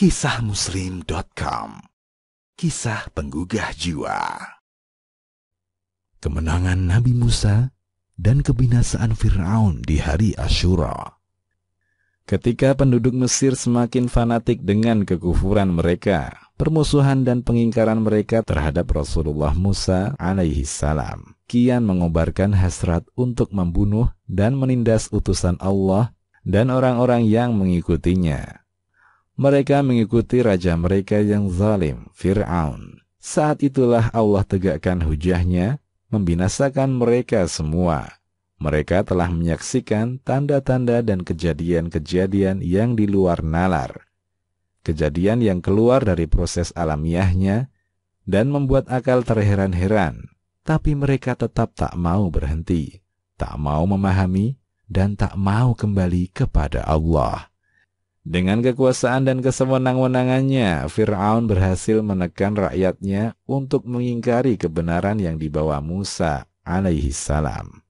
Kisahmuslim.com, kisah penggugah jiwa. Kemenangan Nabi Musa dan kebinasaan Fir'aun di hari Asyura. Ketika penduduk Mesir semakin fanatik dengan kekufuran mereka, permusuhan dan pengingkaran mereka terhadap Rasulullah Musa alaihi salam kian mengobarkan hasrat untuk membunuh dan menindas utusan Allah dan orang-orang yang mengikutinya. Mereka mengikuti raja mereka yang zalim, Fir'aun. Saat itulah Allah tegakkan hujahnya, membinasakan mereka semua. Mereka telah menyaksikan tanda-tanda dan kejadian-kejadian yang di luar nalar. Kejadian yang keluar dari proses alamiahnya dan membuat akal terheran-heran. Tapi mereka tetap tak mau berhenti, tak mau memahami, dan tak mau kembali kepada Allah. Dengan kekuasaan dan kesewenang-wenangannya, Fir'aun berhasil menekan rakyatnya untuk mengingkari kebenaran yang dibawa Musa alaihi salam.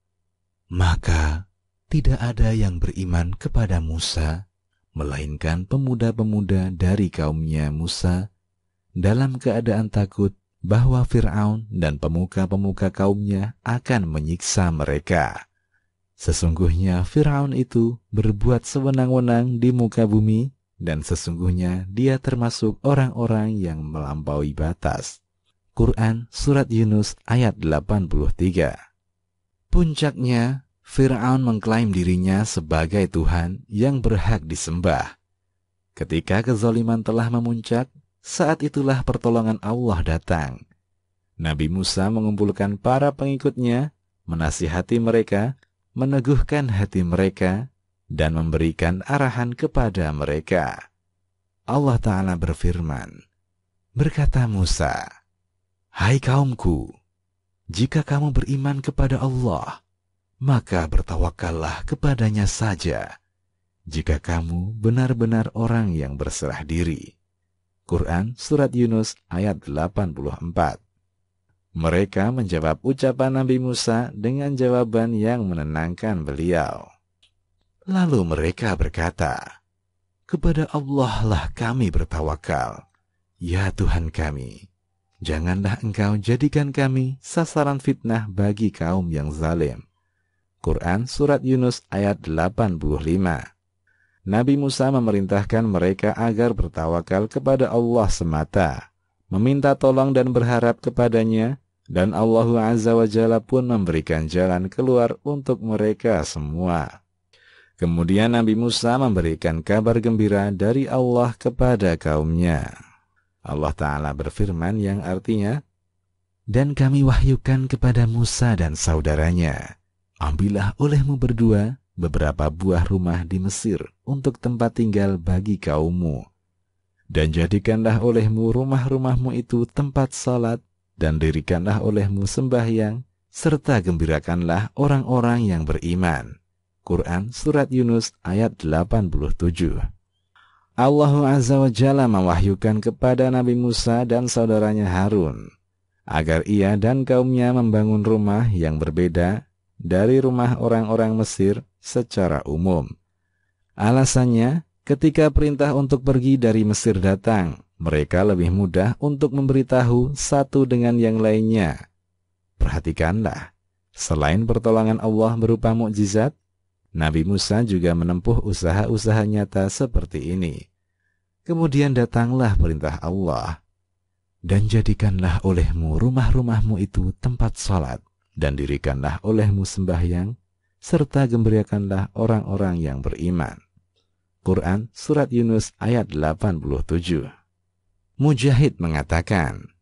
Maka, tidak ada yang beriman kepada Musa, melainkan pemuda-pemuda dari kaumnya Musa, dalam keadaan takut bahwa Fir'aun dan pemuka-pemuka kaumnya akan menyiksa mereka. Sesungguhnya Fir'aun itu berbuat sewenang-wenang di muka bumi, dan sesungguhnya dia termasuk orang-orang yang melampaui batas. Quran Surat Yunus ayat 83. Puncaknya, Fir'aun mengklaim dirinya sebagai Tuhan yang berhak disembah. Ketika kezaliman telah memuncak, saat itulah pertolongan Allah datang. Nabi Musa mengumpulkan para pengikutnya, menasihati mereka, meneguhkan hati mereka, dan memberikan arahan kepada mereka. Allah Ta'ala berfirman, berkata Musa, hai kaumku, jika kamu beriman kepada Allah, maka bertawakallah kepadanya saja, jika kamu benar-benar orang yang berserah diri. Quran Surat Yunus ayat 84. Mereka menjawab ucapan Nabi Musa dengan jawaban yang menenangkan beliau. Lalu mereka berkata, kepada Allah lah kami bertawakal, ya Tuhan kami. Janganlah engkau jadikan kami sasaran fitnah bagi kaum yang zalim. Quran Surat Yunus ayat 85. Nabi Musa memerintahkan mereka agar bertawakal kepada Allah semata, meminta tolong dan berharap kepadanya, dan Allah Azza wa Jalla pun memberikan jalan keluar untuk mereka semua. Kemudian Nabi Musa memberikan kabar gembira dari Allah kepada kaumnya. Allah Ta'ala berfirman yang artinya, dan kami wahyukan kepada Musa dan saudaranya, ambillah olehmu berdua beberapa buah rumah di Mesir untuk tempat tinggal bagi kaummu. Dan jadikanlah olehmu rumah-rumahmu itu tempat salat, dan dirikanlah olehmu sembahyang, serta gembirakanlah orang-orang yang beriman. Quran Surat Yunus ayat 87. Allah Azza wa Jalla mewahyukan kepada Nabi Musa dan saudaranya Harun, agar ia dan kaumnya membangun rumah yang berbeda dari rumah orang-orang Mesir secara umum. Alasannya, ketika perintah untuk pergi dari Mesir datang, mereka lebih mudah untuk memberitahu satu dengan yang lainnya. Perhatikanlah, selain pertolongan Allah berupa mukjizat, Nabi Musa juga menempuh usaha-usaha nyata seperti ini. Kemudian datanglah perintah Allah, dan jadikanlah olehmu rumah-rumahmu itu tempat salat, dan dirikanlah olehmu sembahyang, serta gembirakanlah orang-orang yang beriman. Quran Surat Yunus ayat 87. Mujahid mengatakan,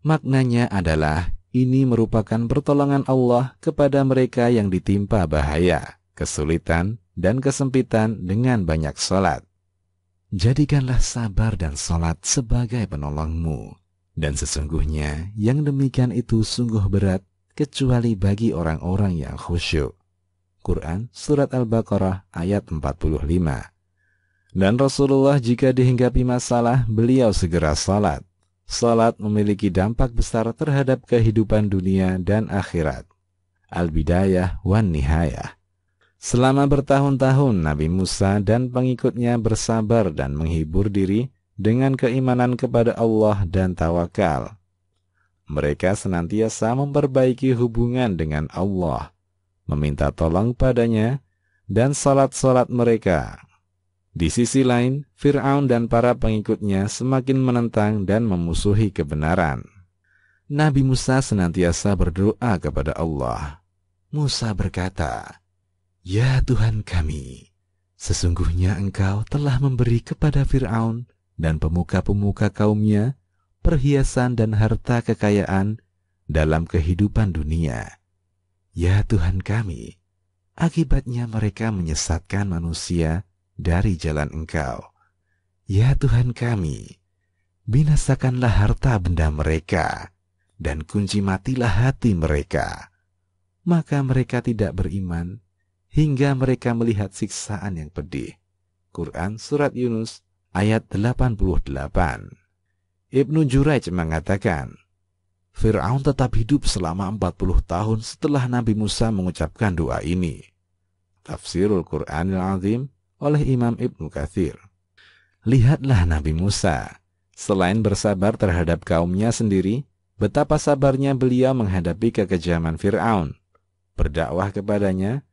maknanya adalah ini merupakan pertolongan Allah kepada mereka yang ditimpa bahaya, kesulitan, dan kesempitan dengan banyak salat. Jadikanlah sabar dan salat sebagai penolongmu, dan sesungguhnya yang demikian itu sungguh berat kecuali bagi orang-orang yang khusyuk. Quran Surat Al-Baqarah ayat 45. Dan Rasulullah jika dihinggapi masalah, beliau segera salat. Salat memiliki dampak besar terhadap kehidupan dunia dan akhirat. Al-Bidayah wa-Nihayah. Selama bertahun-tahun, Nabi Musa dan pengikutnya bersabar dan menghibur diri dengan keimanan kepada Allah dan tawakal. Mereka senantiasa memperbaiki hubungan dengan Allah, meminta tolong padanya, dan salat-salat mereka. Di sisi lain, Fir'aun dan para pengikutnya semakin menentang dan memusuhi kebenaran. Nabi Musa senantiasa berdoa kepada Allah. Musa berkata, "Ya Tuhan kami, sesungguhnya Engkau telah memberi kepada Fir'aun dan pemuka-pemuka kaumnya perhiasan dan harta kekayaan dalam kehidupan dunia. Ya Tuhan kami, akibatnya mereka menyesatkan manusia dari jalan Engkau. Ya Tuhan kami, binasakanlah harta benda mereka, dan kunci matilah hati mereka. Maka mereka tidak beriman, hingga mereka melihat siksaan yang pedih." Quran Surat Yunus ayat 88. Ibnu Juraij mengatakan, Fir'aun tetap hidup selama 40 tahun setelah Nabi Musa mengucapkan doa ini. Tafsirul Quranil azim oleh Imam Ibnu Katsir. Lihatlah Nabi Musa, selain bersabar terhadap kaumnya sendiri, betapa sabarnya beliau menghadapi kekejaman Fir'aun, berdakwah kepadanya,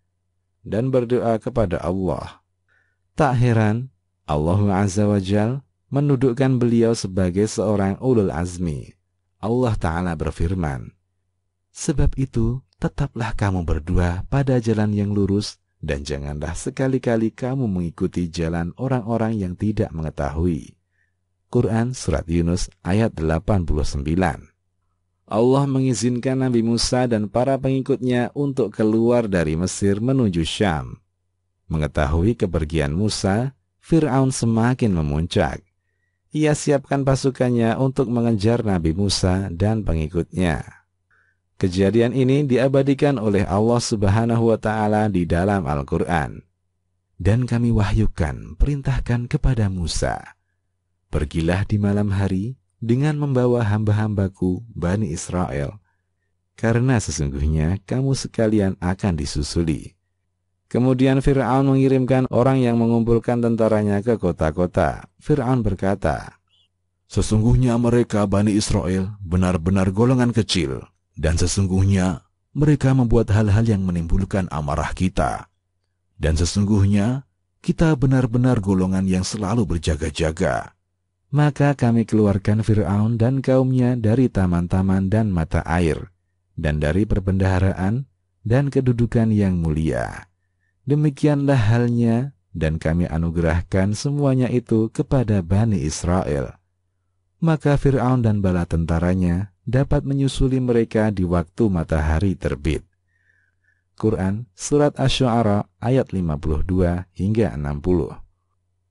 dan berdoa kepada Allah. Tak heran, Allah Azza wa Jal mendudukkan beliau sebagai seorang ulul azmi. Allah Ta'ala berfirman, "Sebab itu, tetaplah kamu berdua pada jalan yang lurus, dan janganlah sekali-kali kamu mengikuti jalan orang-orang yang tidak mengetahui." Quran Surat Yunus ayat 89. Allah mengizinkan Nabi Musa dan para pengikutnya untuk keluar dari Mesir menuju Syam. Mengetahui kepergian Musa, Fir'aun semakin memuncak. Ia siapkan pasukannya untuk mengejar Nabi Musa dan pengikutnya. Kejadian ini diabadikan oleh Allah Subhanahu wa Ta'ala di dalam Al-Quran. "Dan kami wahyukan, perintahkan kepada Musa, pergilah di malam hari dengan membawa hamba-hambaku Bani Israel, karena sesungguhnya kamu sekalian akan disusuli." Kemudian Fir'aun mengirimkan orang yang mengumpulkan tentaranya ke kota-kota. Fir'aun berkata, "Sesungguhnya mereka Bani Israel benar-benar golongan kecil, dan sesungguhnya mereka membuat hal-hal yang menimbulkan amarah kita. Dan sesungguhnya kita benar-benar golongan yang selalu berjaga-jaga. Maka kami keluarkan Fir'aun dan kaumnya dari taman-taman dan mata air, dan dari perbendaharaan dan kedudukan yang mulia. Demikianlah halnya, dan kami anugerahkan semuanya itu kepada Bani Israel. Maka Fir'aun dan bala tentaranya dapat menyusuli mereka di waktu matahari terbit." Quran Surat As-Syu'ara ayat 52 hingga 60.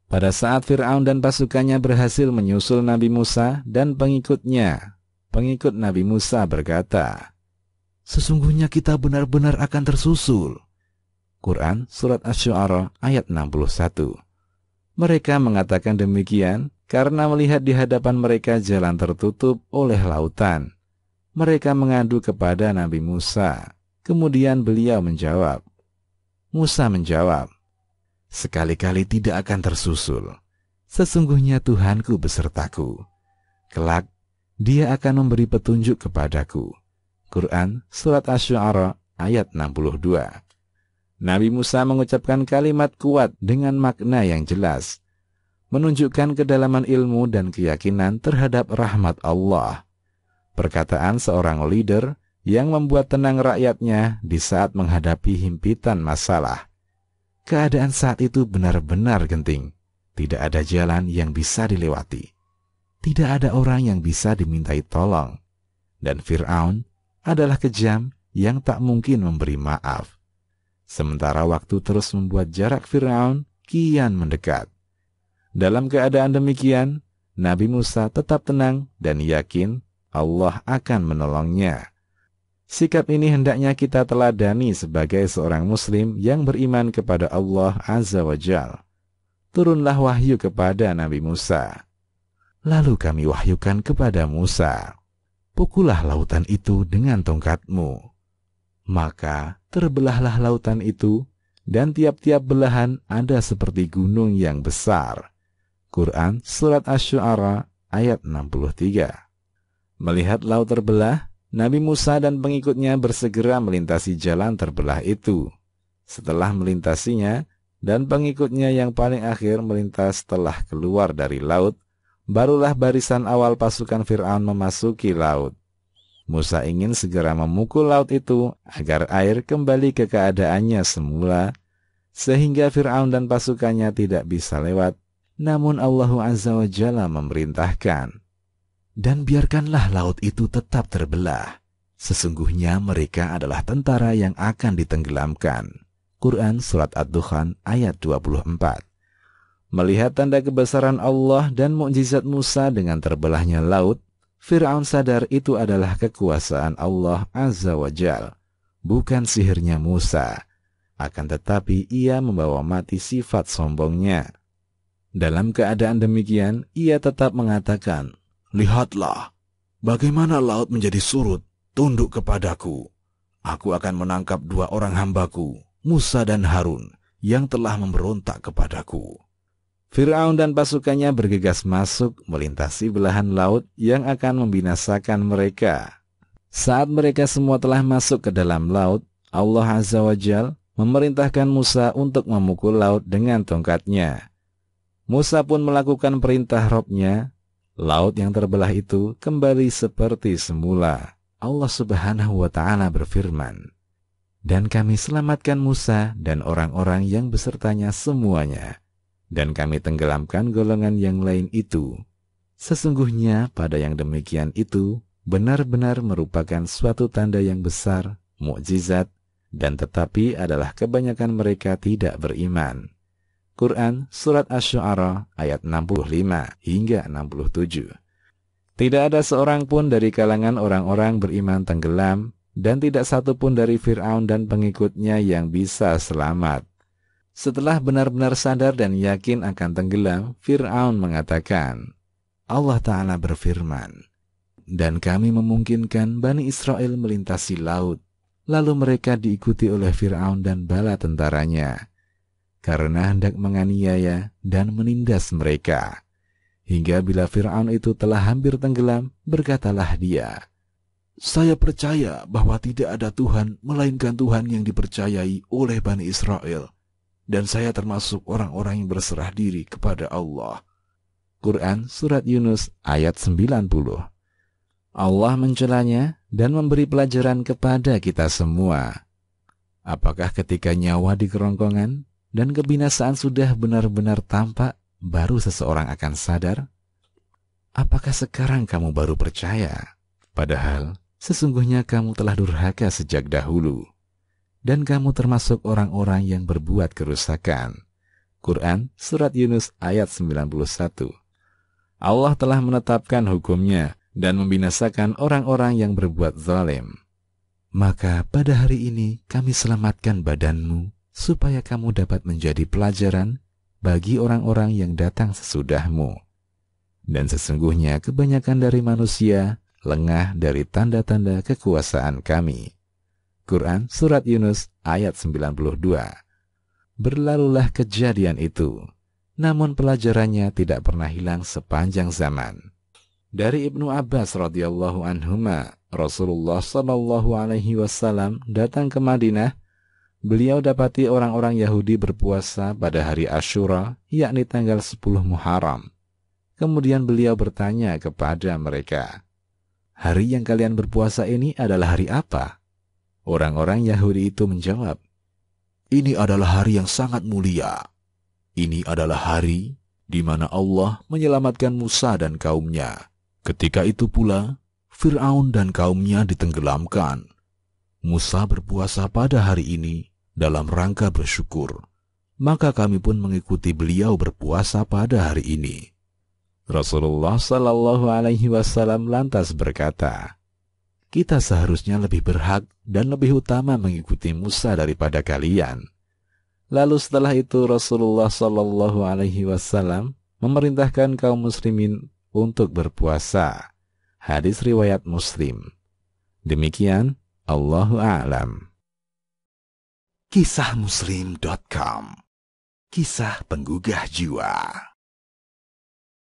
Pada saat Fir'aun dan pasukannya berhasil menyusul Nabi Musa dan pengikutnya, pengikut Nabi Musa berkata, "Sesungguhnya kita benar-benar akan tersusul." Quran Surat Asy-Syu'ara ayat 61. Mereka mengatakan demikian karena melihat di hadapan mereka jalan tertutup oleh lautan. Mereka mengadu kepada Nabi Musa. Kemudian beliau menjawab. Musa menjawab, "Sekali-kali tidak akan tersusul. Sesungguhnya Tuhanku besertaku. Kelak, Dia akan memberi petunjuk kepadaku." Quran Surat Asy-Syu'ara ayat 62. Nabi Musa mengucapkan kalimat kuat dengan makna yang jelas, menunjukkan kedalaman ilmu dan keyakinan terhadap rahmat Allah. Perkataan seorang leader yang membuat tenang rakyatnya di saat menghadapi himpitan masalah. Keadaan saat itu benar-benar genting. Tidak ada jalan yang bisa dilewati. Tidak ada orang yang bisa dimintai tolong. Dan Fir'aun adalah kejam yang tak mungkin memberi maaf. Sementara waktu terus membuat jarak Fir'aun kian mendekat. Dalam keadaan demikian, Nabi Musa tetap tenang dan yakin Allah akan menolongnya. Sikap ini hendaknya kita teladani sebagai seorang Muslim yang beriman kepada Allah Azza wa Jal. Turunlah wahyu kepada Nabi Musa. "Lalu kami wahyukan kepada Musa, pukullah lautan itu dengan tongkatmu. Maka terbelahlah lautan itu, dan tiap-tiap belahan ada seperti gunung yang besar." Quran Surat As-Syu'ara ayat 63. Melihat laut terbelah, Nabi Musa dan pengikutnya bersegera melintasi jalan terbelah itu. Setelah melintasinya, dan pengikutnya yang paling akhir melintas telah keluar dari laut, barulah barisan awal pasukan Fir'aun memasuki laut. Musa ingin segera memukul laut itu agar air kembali ke keadaannya semula, sehingga Fir'aun dan pasukannya tidak bisa lewat. Namun Allah Azza wa Jalla memerintahkan, "Dan biarkanlah laut itu tetap terbelah. Sesungguhnya mereka adalah tentara yang akan ditenggelamkan." Quran Surat Ad-Dukhan ayat 24. Melihat tanda kebesaran Allah dan mukjizat Musa dengan terbelahnya laut, Fir'aun sadar itu adalah kekuasaan Allah Azza wa Jalla, bukan sihirnya Musa. Akan tetapi ia membawa mati sifat sombongnya. Dalam keadaan demikian, ia tetap mengatakan, "Lihatlah, bagaimana laut menjadi surut, tunduk kepadaku. Aku akan menangkap dua orang hambaku, Musa dan Harun, yang telah memberontak kepadaku." Fir'aun dan pasukannya bergegas masuk melintasi belahan laut yang akan membinasakan mereka. Saat mereka semua telah masuk ke dalam laut, Allah Azza wa Jalla memerintahkan Musa untuk memukul laut dengan tongkatnya. Musa pun melakukan perintah Rabb-nya. Laut yang terbelah itu kembali seperti semula. Allah Subhanahu wa Ta'ala berfirman, "Dan kami selamatkan Musa dan orang-orang yang besertanya semuanya, dan kami tenggelamkan golongan yang lain itu. Sesungguhnya pada yang demikian itu benar-benar merupakan suatu tanda yang besar, mukjizat, dan tetapi adalah kebanyakan mereka tidak beriman." Quran Surat Asy-Syu'ara ayat 65 hingga 67. Tidak ada seorang pun dari kalangan orang-orang beriman tenggelam, dan tidak satu pun dari Fir'aun dan pengikutnya yang bisa selamat. Setelah benar-benar sadar dan yakin akan tenggelam, Fir'aun mengatakan, Allah Ta'ala berfirman, "Dan kami memungkinkan Bani Israel melintasi laut, lalu mereka diikuti oleh Fir'aun dan bala tentaranya, karena hendak menganiaya dan menindas mereka. Hingga bila Fir'aun itu telah hampir tenggelam, berkatalah dia, 'Saya percaya bahwa tidak ada Tuhan melainkan Tuhan yang dipercayai oleh Bani Israel, dan saya termasuk orang-orang yang berserah diri kepada Allah.'" Quran Surat Yunus ayat 90. Allah mencelanya dan memberi pelajaran kepada kita semua. Apakah ketika nyawa di kerongkongan dan kebinasaan sudah benar-benar tampak, baru seseorang akan sadar? Apakah sekarang kamu baru percaya? Padahal sesungguhnya kamu telah durhaka sejak dahulu, dan kamu termasuk orang-orang yang berbuat kerusakan. Quran Surat Yunus ayat 91. Allah telah menetapkan hukumnya dan membinasakan orang-orang yang berbuat zalim. "Maka pada hari ini kami selamatkan badanmu, supaya kamu dapat menjadi pelajaran bagi orang-orang yang datang sesudahmu. Dan sesungguhnya kebanyakan dari manusia lengah dari tanda-tanda kekuasaan kami." Quran Surat Yunus ayat 92. Berlalulah kejadian itu, namun pelajarannya tidak pernah hilang sepanjang zaman. Dari Ibnu Abbas radhiyallahu anhuma, Rasulullah sallallahu alaihi wasallam datang ke Madinah. Beliau dapati orang-orang Yahudi berpuasa pada hari Asyura, yakni tanggal 10 Muharram. Kemudian beliau bertanya kepada mereka, "Hari yang kalian berpuasa ini adalah hari apa?" Orang-orang Yahudi itu menjawab, "Ini adalah hari yang sangat mulia. Ini adalah hari di mana Allah menyelamatkan Musa dan kaumnya. Ketika itu pula, Fir'aun dan kaumnya ditenggelamkan. Musa berpuasa pada hari ini dalam rangka bersyukur, maka kami pun mengikuti beliau berpuasa pada hari ini." Rasulullah Shallallahu Alaihi Wasallam lantas berkata, "Kita seharusnya lebih berhak dan lebih utama mengikuti Musa daripada kalian." Lalu setelah itu Rasulullah Shallallahu Alaihi Wasallam memerintahkan kaum muslimin untuk berpuasa. Hadis riwayat Muslim. Demikian, Allahu a'lam. Kisahmuslim.com, kisah penggugah jiwa.